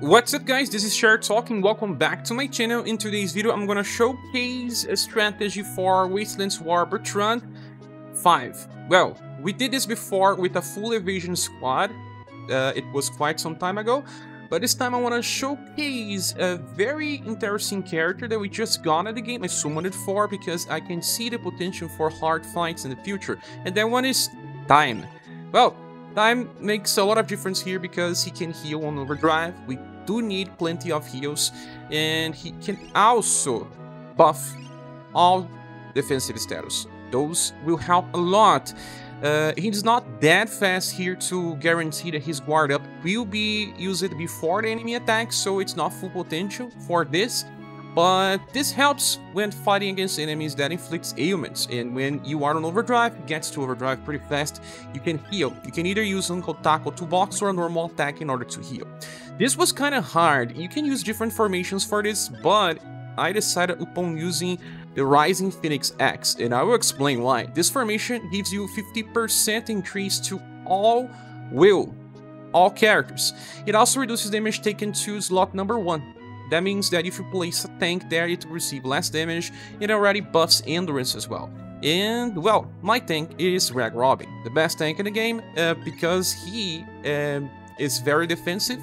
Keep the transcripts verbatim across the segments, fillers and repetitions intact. What's up guys, this is ScherBR talking, welcome back to my channel. In today's video I'm gonna showcase a strategy for Wastelands War Bertrand five. Well, we did this before with a full evasion squad, uh, it was quite some time ago, but this time I wanna showcase a very interesting character that we just got at the game. I summoned it for because I can see the potential for hard fights in the future, and that one is Thyme. Well, Thyme makes a lot of difference here because he can heal on overdrive. We do need plenty of heals, and he can also buff all defensive status. Those will help a lot. Uh, he's not that fast here to guarantee that his guard up will be used before the enemy attacks, so it's not full potential for this. But this helps when fighting against enemies that inflicts ailments, and when you are on overdrive, it gets to overdrive pretty fast, you can heal. You can either use Unko Tackle Box or a normal attack in order to heal. This was kind of hard, you can use different formations for this, but I decided upon using the Rising Phoenix X, and I will explain why. This formation gives you fifty percent increase to all will, all characters. It also reduces damage taken to slot number one. That means that if you place a tank there, it will receive less damage. It already buffs endurance as well. And, well, my tank is Rag Robin, the best tank in the game, uh, because he uh, is very defensive.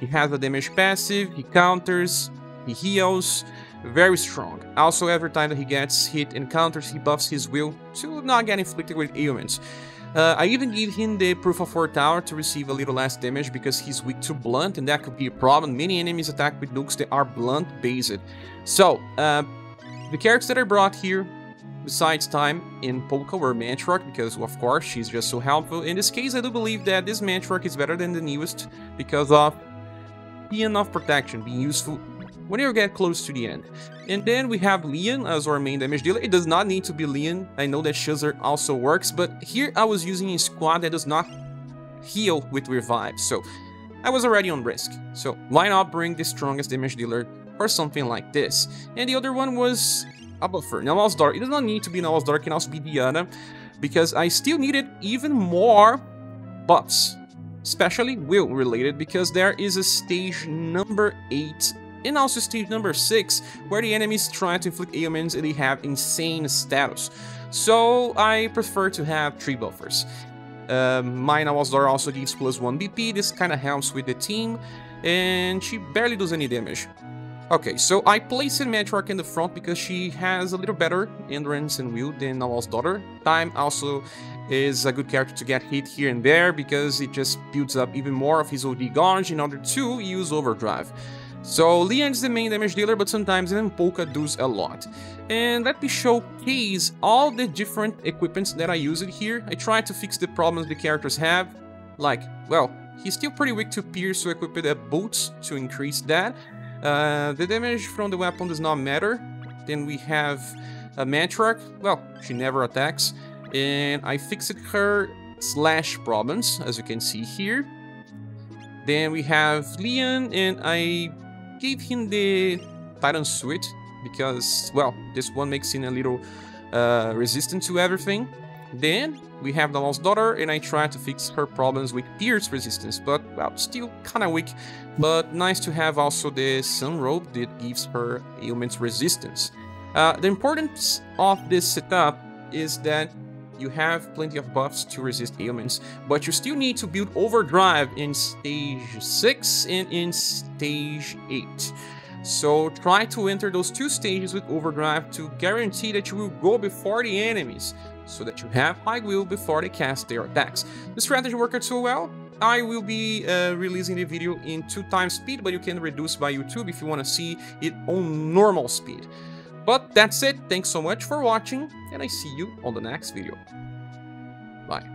He has a damage passive, he counters, he heals, very strong. Also, every time that he gets hit and counters, he buffs his will to not get inflicted with ailments. Uh, I even give him the Proof of War Tower to receive a little less damage because he's weak to blunt, and that could be a problem. Many enemies attack with nukes that are blunt based. So, uh, the characters that I brought here, besides Thyme and Polka, were Matchwork, because of course she's just so helpful. In this case, I do believe that this Matchwork is better than the newest because of the enough protection being useful when you get close to the end. And then we have Leon as our main damage dealer. It does not need to be Leon. I know that Shuzer also works, but here I was using a squad that does not heal with revive, so I was already on risk. So why not bring the strongest damage dealer or something like this? And the other one was a buffer, Nawal's Daughter. It does not need to be Nawal's Daughter, it can also be Diana, because I still needed even more buffs, especially will related, because there is a stage number eight and also stage number six, where the enemies try to inflict ailments and they have insane status. So I prefer to have three buffers. Uh, my Nawal's Daughter also gives plus one B P, this kind of helps with the team, and she barely does any damage. Okay, so I placed Metrock in the front because she has a little better endurance and will than Nawal's Daughter. Thyme also is a good character to get hit here and there because it just builds up even more of his O D gauge in order to use overdrive. So Leon is the main damage dealer, but sometimes even Polka does a lot. And let me showcase all the different equipments that I used here. I tried to fix the problems the characters have, like, well, he's still pretty weak to pierce, so equip the boots to increase that. Uh, the damage from the weapon does not matter. Then we have a Matchwork. Well, she never attacks. And I fixed her slash problems, as you can see here. Then we have Leon, and I gave him the Titan Suit because, well, this one makes him a little uh, resistant to everything. Then we have Nawal's Daughter, and I tried to fix her problems with pierce resistance, but, well, still kind of weak. But nice to have also the Sun Rope that gives her ailments resistance. Uh, the importance of this setup is that you have plenty of buffs to resist ailments, but you still need to build overdrive in stage six and in stage eight. So try to enter those two stages with overdrive to guarantee that you will go before the enemies, so that you have high will before they cast their attacks. The strategy worked so well, I will be uh, releasing the video in two times speed, but you can reduce by YouTube if you want to see it on normal speed. But that's it, thanks so much for watching, and I see you on the next video. Bye.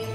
You